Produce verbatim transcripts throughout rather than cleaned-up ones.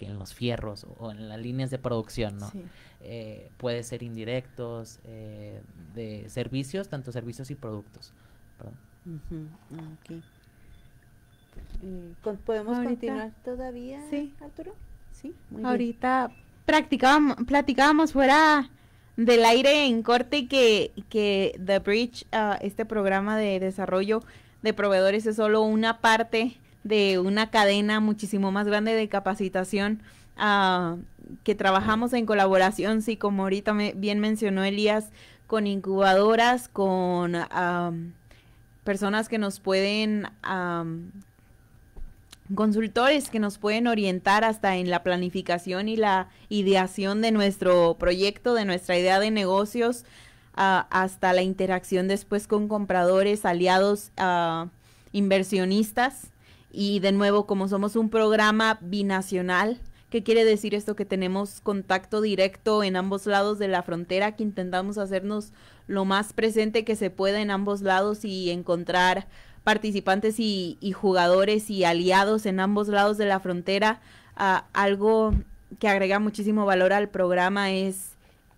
que en los fierros o en las líneas de producción, ¿no? Sí. Eh, puede ser indirectos, eh, de servicios, tanto servicios y productos. Perdón. Uh-huh. Okay. eh, ¿Podemos ahorita continuar todavía, sí, Arturo? Sí, muy ahorita bien. Practicábamos, platicábamos fuera del aire en corte que, que The Bridge, uh, este programa de desarrollo de proveedores, es solo una parte de una cadena muchísimo más grande de capacitación uh, que trabajamos en colaboración, sí, como ahorita me, bien mencionó Elías, con incubadoras, con um, personas que nos pueden, um, consultores que nos pueden orientar hasta en la planificación y la ideación de nuestro proyecto, de nuestra idea de negocios, uh, hasta la interacción después con compradores, aliados, uh, inversionistas. Y de nuevo, como somos un programa binacional, ¿qué quiere decir esto? Que tenemos contacto directo en ambos lados de la frontera, que intentamos hacernos lo más presente que se pueda en ambos lados y encontrar participantes y, y jugadores y aliados en ambos lados de la frontera. Uh, algo que agrega muchísimo valor al programa es,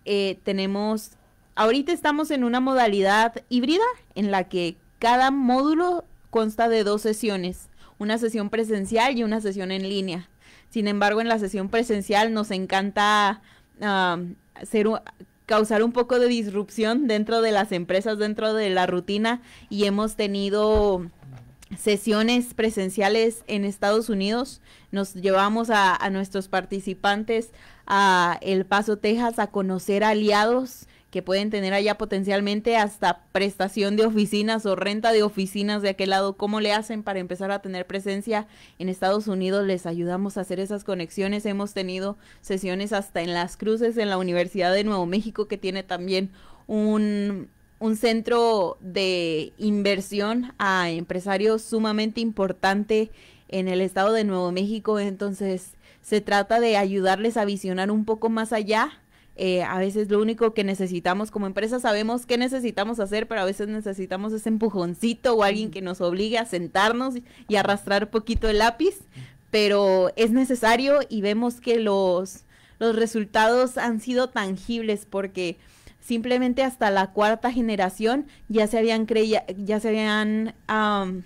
eh, tenemos, ahorita estamos en una modalidad híbrida en la que cada módulo consta de dos sesiones, una sesión presencial y una sesión en línea. Sin embargo, en la sesión presencial nos encanta uh, ser, causar un poco de disrupción dentro de las empresas, dentro de la rutina, y hemos tenido sesiones presenciales en Estados Unidos. Nos llevamos a, a nuestros participantes a El Paso, Texas, a conocer aliados que pueden tener allá potencialmente, hasta prestación de oficinas o renta de oficinas de aquel lado. ¿Cómo le hacen para empezar a tener presencia en Estados Unidos? Les ayudamos a hacer esas conexiones. Hemos tenido sesiones hasta en Las Cruces, en la Universidad de Nuevo México, que tiene también un, un centro de inversión a empresarios sumamente importante en el estado de Nuevo México. Entonces, se trata de ayudarles a visionar un poco más allá. Eh, a veces lo único que necesitamos como empresa, sabemos qué necesitamos hacer, pero a veces necesitamos ese empujoncito o alguien que nos obligue a sentarnos y arrastrar poquito el lápiz, pero es necesario, y vemos que los, los resultados han sido tangibles, porque simplemente hasta la cuarta generación ya se habían creía, ya se habían um,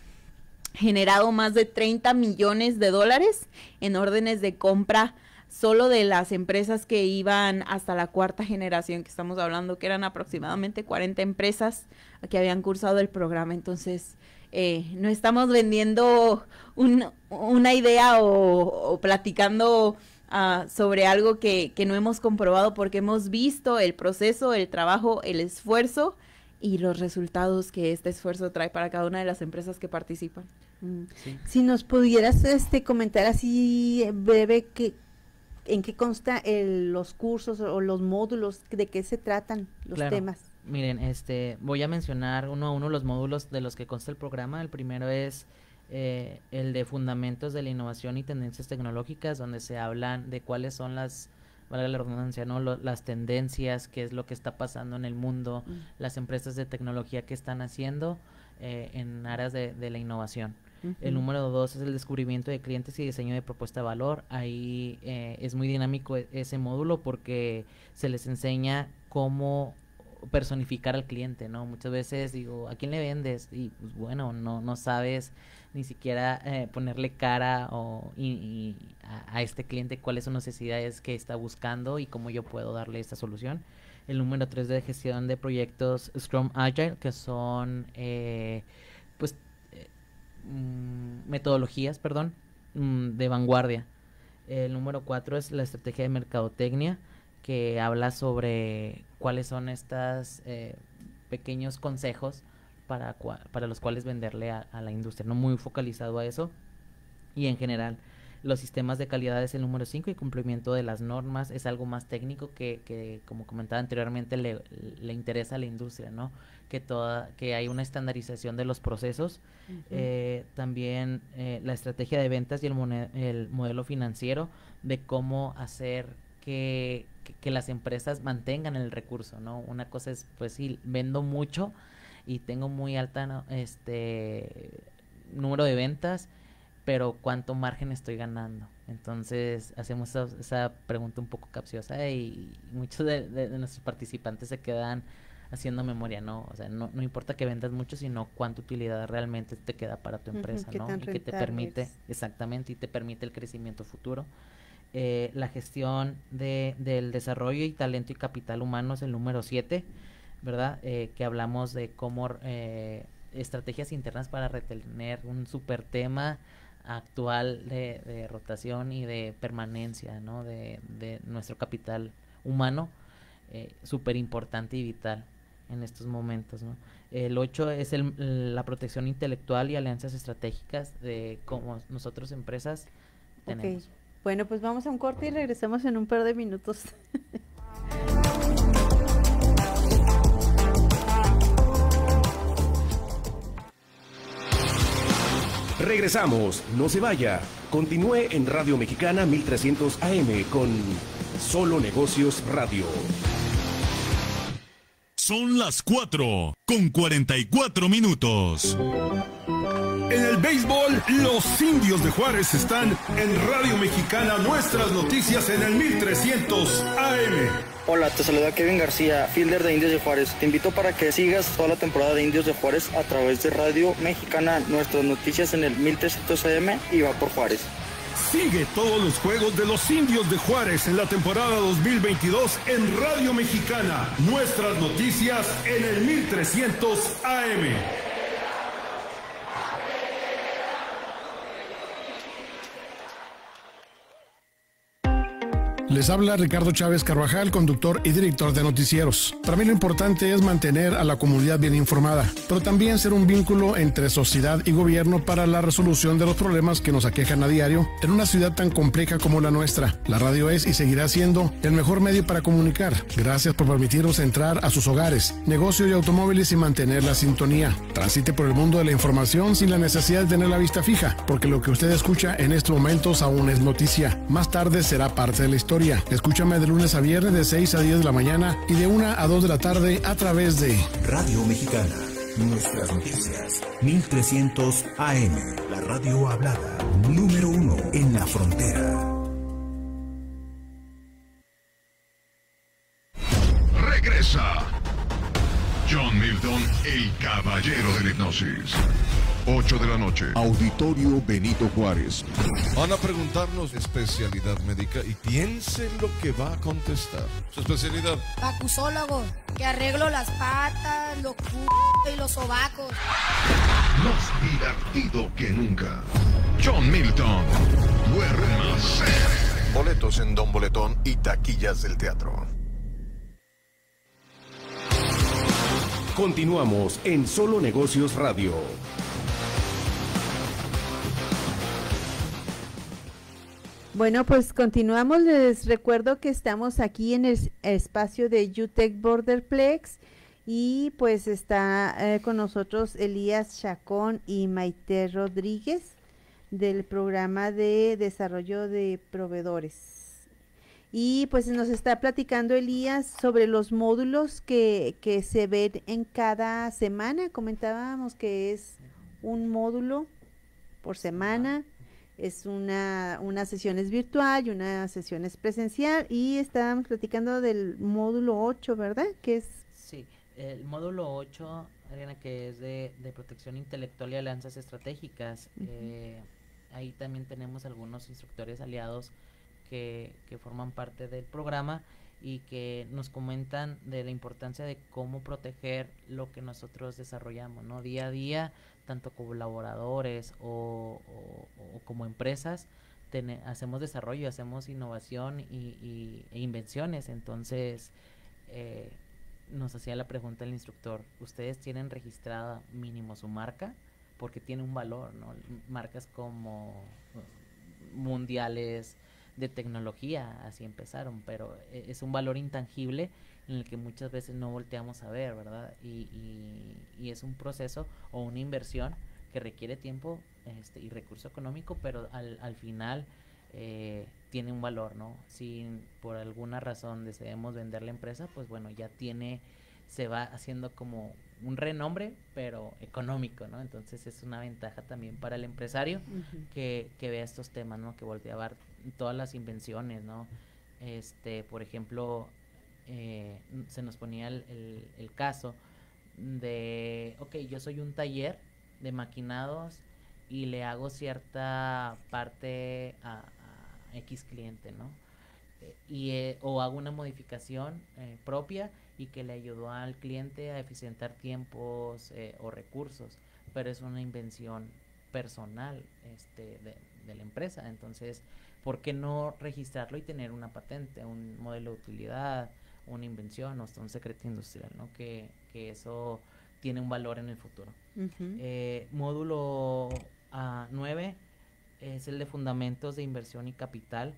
generado más de treinta millones de dólares en órdenes de compra, solo de las empresas que iban hasta la cuarta generación, que estamos hablando que eran aproximadamente cuarenta empresas que habían cursado el programa. Entonces, eh, no estamos vendiendo un, una idea o, o platicando uh, sobre algo que, que no hemos comprobado, porque hemos visto el proceso, el trabajo, el esfuerzo y los resultados que este esfuerzo trae para cada una de las empresas que participan. Mm. Sí. Si nos pudieras este, comentar así breve que ¿en qué consta el, los cursos o los módulos? ¿De qué se tratan los claro. temas? Miren, este, voy a mencionar uno a uno los módulos de los que consta el programa. El primero es eh, el de Fundamentos de la Innovación y Tendencias Tecnológicas, donde se hablan de cuáles son las, valga la redundancia, ¿no? Lo, las tendencias, qué es lo que está pasando en el mundo, mm. las empresas de tecnología que están haciendo eh, en áreas de, de la innovación. El número dos es el descubrimiento de clientes y diseño de propuesta de valor. Ahí eh, es muy dinámico ese módulo, porque se les enseña cómo personificar al cliente, ¿no? Muchas veces digo, ¿a quién le vendes? Y pues bueno, no, no sabes ni siquiera eh, ponerle cara o, y, y a, a este cliente cuáles son las necesidades que está buscando y cómo yo puedo darle esta solución. El número tres de gestión de proyectos Scrum Agile, que son eh, pues metodologías, perdón, de vanguardia. El número cuatro es la estrategia de mercadotecnia, que habla sobre cuáles son estos eh, pequeños consejos para, para los cuales venderle a, a la industria, no muy focalizado a eso. Y en general, los sistemas de calidad es el número cinco, y cumplimiento de las normas es algo más técnico que, que como comentaba anteriormente, le, le interesa a la industria, ¿no? Que, toda, que hay una estandarización de los procesos. Uh-huh. eh, también eh, la estrategia de ventas y el, moned- el modelo financiero, de cómo hacer que, que, que las empresas mantengan el recurso, ¿no? Una cosa es, pues sí, vendo mucho y tengo muy alta, ¿no?, este número de ventas, pero ¿cuánto margen estoy ganando? Entonces, hacemos esa, esa pregunta un poco capciosa y muchos de, de, de nuestros participantes se quedan haciendo memoria, ¿no? O sea, no, no importa que vendas mucho, sino cuánta utilidad realmente te queda para tu empresa, uh-huh, ¿no? Y que te permite, es. exactamente, y te permite el crecimiento futuro. Eh, la gestión de, del desarrollo y talento y capital humano es el número siete, ¿verdad? Eh, que hablamos de cómo eh, estrategias internas para retener un super tema actual de, de rotación y de permanencia, ¿no? De, de nuestro capital humano, eh, súper importante y vital en estos momentos, ¿no? El ocho es el, la protección intelectual y alianzas estratégicas de cómo nosotros empresas tenemos. Okay. Bueno, pues vamos a un corte y regresamos en un par de minutos. Regresamos, no se vaya. Continúe en Radio Mexicana mil trescientos A M con Solo Negocios Radio. Son las cuatro con cuarenta y cuatro minutos. En el béisbol, los Indios de Juárez están en Radio Mexicana, nuestras noticias en el mil trescientos A M. Hola, te saluda Kevin García, fielder de Indios de Juárez. Te invito para que sigas toda la temporada de Indios de Juárez a través de Radio Mexicana, nuestras noticias en el mil trescientos A M y va por Juárez. Sigue todos los juegos de los Indios de Juárez en la temporada dos mil veintidós en Radio Mexicana, nuestras noticias en el mil trescientos A M. Les habla Ricardo Chávez Carvajal, conductor y director de noticieros. Para mí lo importante es mantener a la comunidad bien informada, pero también ser un vínculo entre sociedad y gobierno para la resolución de los problemas que nos aquejan a diario en una ciudad tan compleja como la nuestra. La radio es y seguirá siendo el mejor medio para comunicar. Gracias por permitirnos entrar a sus hogares, negocios y automóviles y mantener la sintonía. Transite por el mundo de la información sin la necesidad de tener la vista fija, porque lo que usted escucha en estos momentos aún es noticia. Más tarde será parte de la historia. Escúchame de lunes a viernes de seis a diez de la mañana y de una a dos de la tarde a través de Radio Mexicana, nuestras noticias, mil trescientos A M, la radio hablada, número uno en la frontera. Regresa John Milton, el caballero de la hipnosis. ocho de la noche, Auditorio Benito Juárez. Van a preguntarnos especialidad médica y piensen lo que va a contestar. Su especialidad. Vacusólogo, que arreglo las patas, los c... y los sobacos. Más divertido que nunca. John Milton, duérmase. Boletos en Don Boletón y taquillas del teatro. Continuamos en Solo Negocios Radio. Bueno, pues continuamos. Les recuerdo que estamos aquí en el espacio de YouTech Borderplex y pues está eh, con nosotros Elías Chacón y Maite Rodríguez del programa de desarrollo de proveedores. Y pues nos está platicando Elías sobre los módulos que, que se ven en cada semana. Comentábamos que es un módulo por semana. Es una, una sesión es virtual y una sesión es presencial, y estábamos platicando del módulo ocho, ¿verdad? Que es... Sí, el módulo ocho, Adriana, que es de, de protección intelectual y alianzas estratégicas. Uh-huh. eh, ahí también tenemos algunos instructores aliados que, que forman parte del programa y que nos comentan de la importancia de cómo proteger lo que nosotros desarrollamos, ¿no? Día a día, tanto colaboradores o, o, o como empresas, ten, hacemos desarrollo, hacemos innovación y, y, e invenciones. Entonces, eh, nos hacía la pregunta el instructor, ¿ustedes tienen registrada mínimo su marca? Porque tiene un valor, ¿no? Marcas como mundiales, de tecnología, así empezaron, pero es un valor intangible en el que muchas veces no volteamos a ver, ¿verdad? Y, y, y es un proceso o una inversión que requiere tiempo este, y recurso económico, pero al, al final eh, tiene un valor, ¿no? Si por alguna razón deseamos vender la empresa, pues bueno, ya tiene se va haciendo como un renombre, pero económico, ¿no? Entonces es una ventaja también para el empresario uh-huh. que, que vea estos temas, ¿no? Que voltea a ver todas las invenciones, ¿no? Este, por ejemplo, eh, se nos ponía el, el, el caso de, ok, yo soy un taller de maquinados y le hago cierta parte a, a X cliente, ¿no? Y, eh, o hago una modificación eh, propia y que le ayudó al cliente a eficientar tiempos eh, o recursos, pero es una invención personal este, de, de la empresa. Entonces, ¿por qué no registrarlo y tener una patente, un modelo de utilidad, una invención o hasta un secreto industrial, ¿no? Que, que eso tiene un valor en el futuro. Uh-huh. eh, módulo uh, nueve es el de fundamentos de inversión y capital.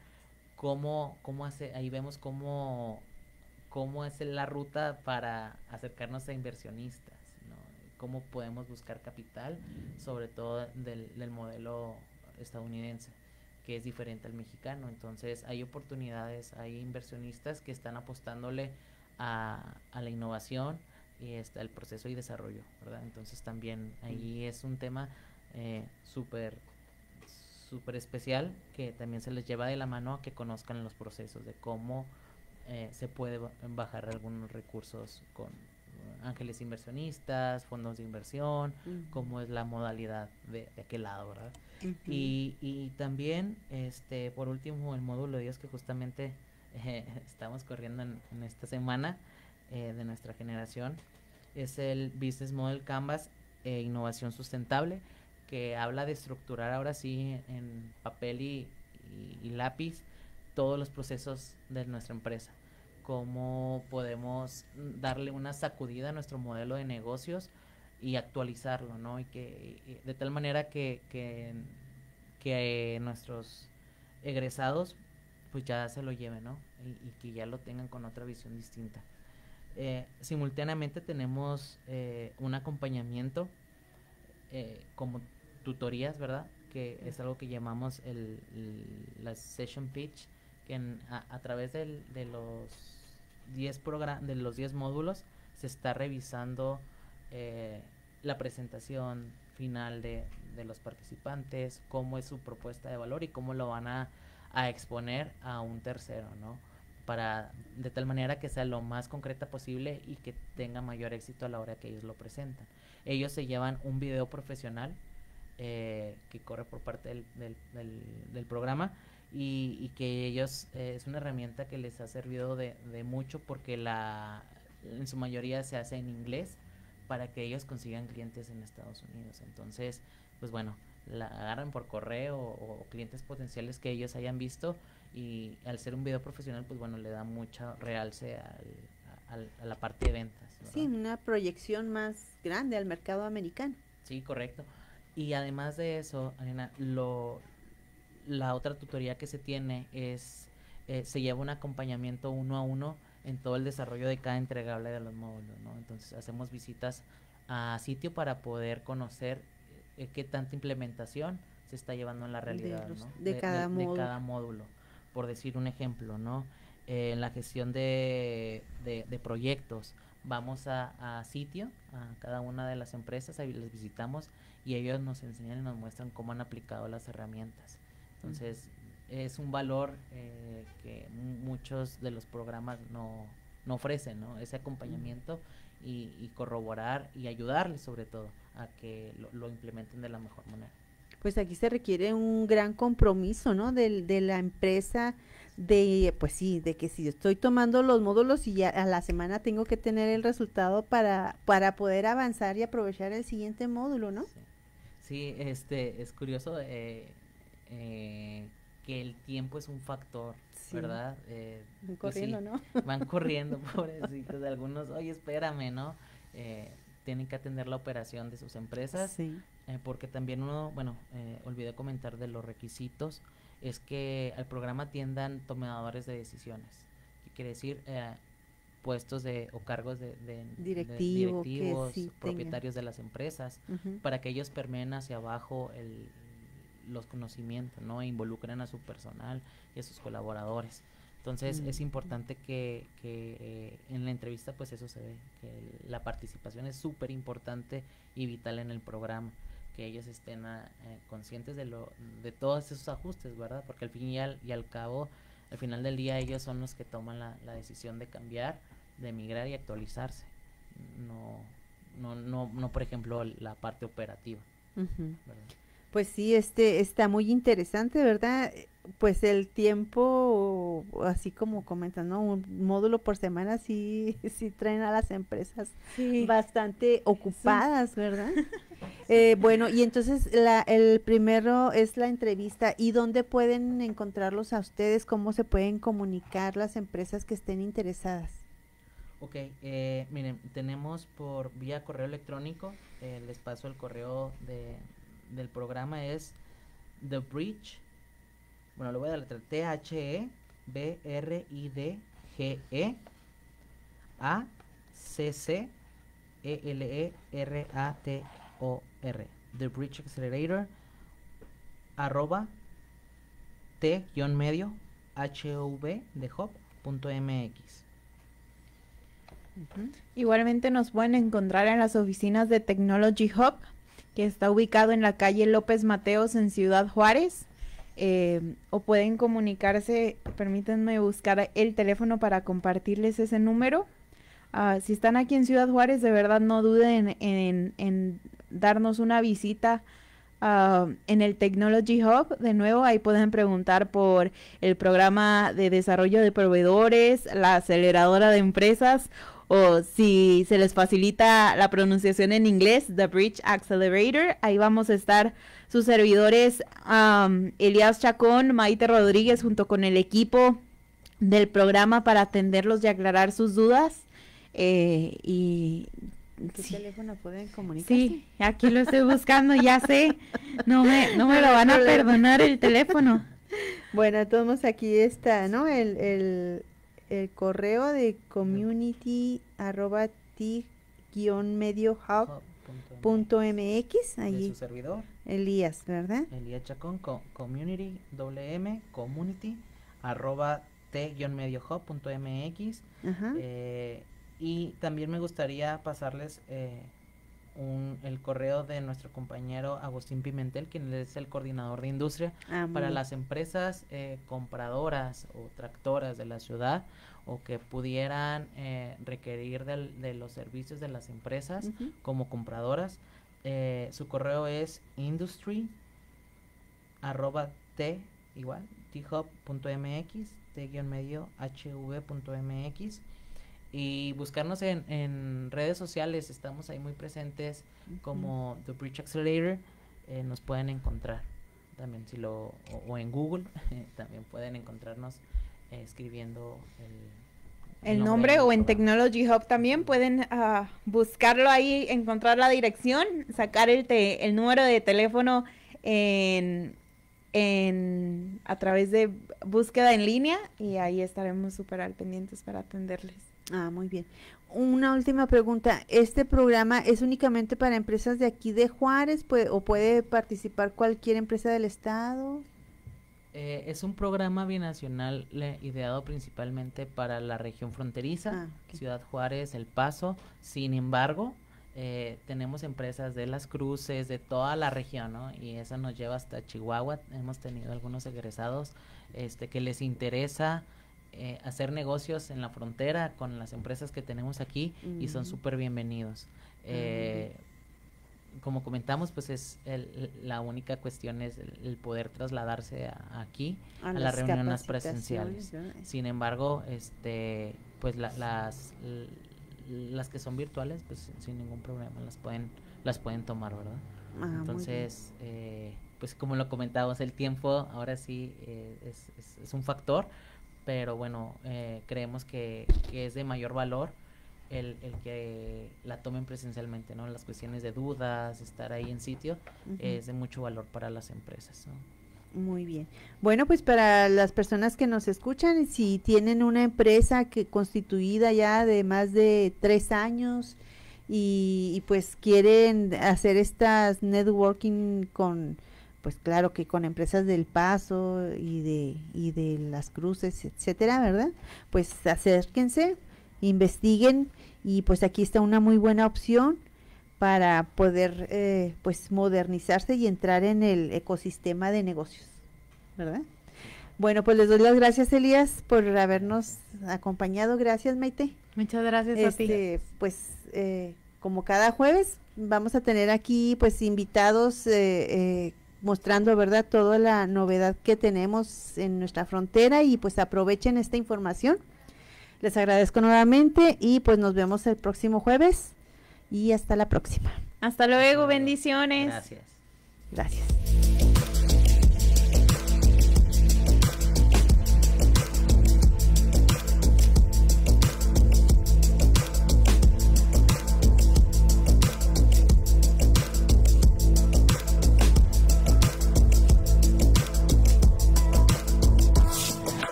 Cómo, cómo hace, ahí vemos cómo, cómo es la ruta para acercarnos a inversionistas, ¿no? Cómo podemos buscar capital, sobre todo del, del modelo estadounidense, que es diferente al mexicano. Entonces hay oportunidades, hay inversionistas que están apostándole a, a la innovación y está el proceso y desarrollo, ¿verdad? Entonces también ahí es un tema eh, súper súper especial, que también se les lleva de la mano a que conozcan los procesos de cómo eh, se puede bajar algunos recursos con ángeles inversionistas, fondos de inversión, uh-huh. cómo es la modalidad de, de aquel lado, ¿verdad? Uh-huh. Y, y también, este, por último, el módulo diez que justamente eh, estamos corriendo en, en esta semana eh, de nuestra generación, es el Business Model Canvas e Innovación Sustentable, que habla de estructurar ahora sí en papel y, y, y lápiz todos los procesos de nuestra empresa. Cómo podemos darle una sacudida a nuestro modelo de negocios y actualizarlo, ¿no? Y que y de tal manera que, que, que nuestros egresados pues ya se lo lleven, ¿no? Y, y que ya lo tengan con otra visión distinta. Eh, simultáneamente tenemos eh, un acompañamiento eh, como tutorías, ¿verdad? Que es algo que llamamos el, el, la session pitch, que en, a, a través del, de los diez program- de los diez módulos se está revisando eh, la presentación final de, de los participantes, cómo es su propuesta de valor y cómo lo van a, a exponer a un tercero, ¿no? Para, de tal manera que sea lo más concreta posible y que tenga mayor éxito a la hora que ellos lo presentan. Ellos se llevan un video profesional Eh, que corre por parte del, del, del, del programa y, y que ellos eh, es una herramienta que les ha servido de, de mucho, porque la en su mayoría se hace en inglés para que ellos consigan clientes en Estados Unidos. Entonces, pues bueno, la agarran por correo o, o clientes potenciales que ellos hayan visto, y al ser un video profesional, pues bueno, le da mucho realce al, al, a la parte de ventas, ¿verdad? Sí, una proyección más grande al mercado americano. Sí, correcto. Y además de eso, Arena, lo, la otra tutoría que se tiene es, eh, se lleva un acompañamiento uno a uno en todo el desarrollo de cada entregable de los módulos, ¿no? Entonces hacemos visitas a sitio para poder conocer eh, qué tanta implementación se está llevando en la realidad, de, los, ¿no? de, de, cada, de, módulo. de cada módulo. Por decir un ejemplo, ¿no? Eh, en la gestión de, de, de proyectos, vamos a, a sitio, a cada una de las empresas, ahí les visitamos y ellos nos enseñan y nos muestran cómo han aplicado las herramientas. Entonces, uh-huh. es un valor eh, que m- muchos de los programas no, no ofrecen, ¿no? Ese acompañamiento uh-huh. y, y corroborar y ayudarles sobre todo a que lo, lo implementen de la mejor manera. Pues aquí se requiere un gran compromiso, ¿no? De, de la empresa, de, pues sí, de que si estoy tomando los módulos y ya a la semana tengo que tener el resultado para, para poder avanzar y aprovechar el siguiente módulo, ¿no? Sí, sí este, es curioso eh, eh, que el tiempo es un factor, sí. ¿verdad? Eh, van corriendo, pues sí, ¿no? Van corriendo, pobrecitos, de algunos, oye, espérame, ¿no? Eh, tienen que atender la operación de sus empresas, sí. eh, porque también uno, bueno, eh, olvidé comentar de los requisitos, es que al programa atiendan tomadores de decisiones, que quiere decir eh, puestos de o cargos de, de, Directivo, de directivos, sí propietarios tenga. de las empresas, uh-huh. para que ellos permeen hacia abajo el, los conocimientos, ¿no? E involucren a su personal y a sus colaboradores. Entonces, mm. es importante que, que eh, en la entrevista, pues eso se ve, que la participación es súper importante y vital en el programa, que ellos estén a, eh, conscientes de lo de todos esos ajustes, ¿verdad? Porque al fin y al, y al cabo, al final del día, ellos son los que toman la, la decisión de cambiar, de migrar y actualizarse. No, no, no, no por ejemplo, la parte operativa. Uh-huh. Pues sí, este está muy interesante, ¿verdad? Pues el tiempo, así como comentan, ¿no? Un módulo por semana sí, sí traen a las empresas sí. bastante ocupadas, sí. ¿verdad? eh, bueno, y entonces la, el primero es la entrevista. ¿Y dónde pueden encontrarlos a ustedes? ¿Cómo se pueden comunicar las empresas que estén interesadas? Ok, eh, miren, tenemos por vía correo electrónico, eh, les paso el correo de, del programa, es The Bridge, bueno, lo voy a deletrear, T H E B R I D G E A C C E L E R A T O R, The Bridge Accelerator, arroba T-medio, H-O-V de hub, punto M X. Uh-huh. Igualmente nos pueden encontrar en las oficinas de Technology Hub, que está ubicado en la calle López Mateos en Ciudad Juárez, eh, o pueden comunicarse, permítanme buscar el teléfono para compartirles ese número. Uh, si están aquí en Ciudad Juárez, de verdad no duden en, en, en darnos una visita uh, en el Technology Hub. De nuevo, ahí pueden preguntar por el programa de desarrollo de proveedores, la aceleradora de empresas, o si se les facilita la pronunciación en inglés, The Bridge Accelerator. Ahí vamos a estar sus servidores, um, Elías Chacón, Maite Rodríguez, junto con el equipo del programa para atenderlos y aclarar sus dudas. Eh, y ¿qué sí. teléfono pueden comunicarse? Sí, aquí lo estoy buscando, ya sé. No me, no me lo van a perdonar el teléfono. Bueno, todos aquí está, ¿no? El... el... el correo de community arroba t guión medio hub punto mx, allí de su servidor Elías, ¿verdad? Elías Chacón, co community wm community arroba t guión medio hub punto mx. eh, y también me gustaría pasarles eh, Un, el correo de nuestro compañero Agustín Pimentel, quien es el coordinador de industria ah, para las empresas eh, compradoras o tractoras de la ciudad, o que pudieran eh, requerir del, de los servicios de las empresas uh-huh. como compradoras. Eh, su correo es industry arroba t igual t hub punto m x, t guión medio h v punto m x, y buscarnos en, en redes sociales. Estamos ahí muy presentes como The Bridge Accelerator. Eh, nos pueden encontrar también si lo o, o en Google eh, también pueden encontrarnos eh, escribiendo el, el, el nombre, nombre o en Technology Hub también pueden uh, buscarlo ahí, encontrar la dirección, sacar el te, el número de teléfono en en a través de búsqueda en línea, y ahí estaremos súper al pendientes para atenderles. Ah, muy bien. Una última pregunta. ¿Este programa es únicamente para empresas de aquí de Juárez, puede, o puede participar cualquier empresa del estado? Eh, es un programa binacional le, ideado principalmente para la región fronteriza, ah, okay. Ciudad Juárez, El Paso. Sin embargo, eh, tenemos empresas de Las Cruces, de toda la región, ¿no? Y eso nos lleva hasta Chihuahua. Hemos tenido algunos egresados este, que les interesa Eh, hacer negocios en la frontera con las empresas que tenemos aquí mm. y son súper bienvenidos. Eh, mm. Como comentamos, pues es el, la única cuestión es el, el poder trasladarse a, aquí a, a las reuniones presenciales. ¿No? Sin embargo, este, pues la, las las que son virtuales, pues sin ningún problema las pueden las pueden tomar, ¿verdad? Ah, Entonces, eh, pues como lo comentábamos, el tiempo ahora sí eh, es, es, es un factor. Pero bueno, eh, creemos que, que es de mayor valor el, el que la tomen presencialmente, ¿no? Las cuestiones de dudas, estar ahí en sitio, uh-huh. es de mucho valor para las empresas, ¿no? Muy bien. Bueno, pues para las personas que nos escuchan, si tienen una empresa que constituida ya de más de tres años y, y pues quieren hacer estas networking con pues claro que con empresas del Paso y de, y de Las Cruces, etcétera, ¿verdad? Pues acérquense, investiguen, y pues aquí está una muy buena opción para poder eh, pues modernizarse y entrar en el ecosistema de negocios, ¿verdad? Bueno, pues les doy las gracias, Elías, por habernos acompañado. Gracias, Maite. Muchas gracias este, a ti. Pues eh, como cada jueves vamos a tener aquí pues invitados eh, eh, mostrando, ¿verdad?, toda la novedad que tenemos en nuestra frontera, y pues aprovechen esta información. Les agradezco nuevamente y pues nos vemos el próximo jueves y hasta la próxima. Hasta luego, bendiciones. Gracias. Gracias.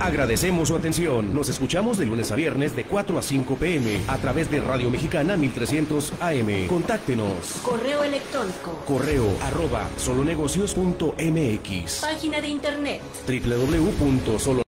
Agradecemos su atención. Nos escuchamos de lunes a viernes de cuatro a cinco p m a través de Radio Mexicana mil trescientos A M. Contáctenos. Correo electrónico. Correo arroba solonegocios punto m x. Página de internet. doble u doble u doble u punto solo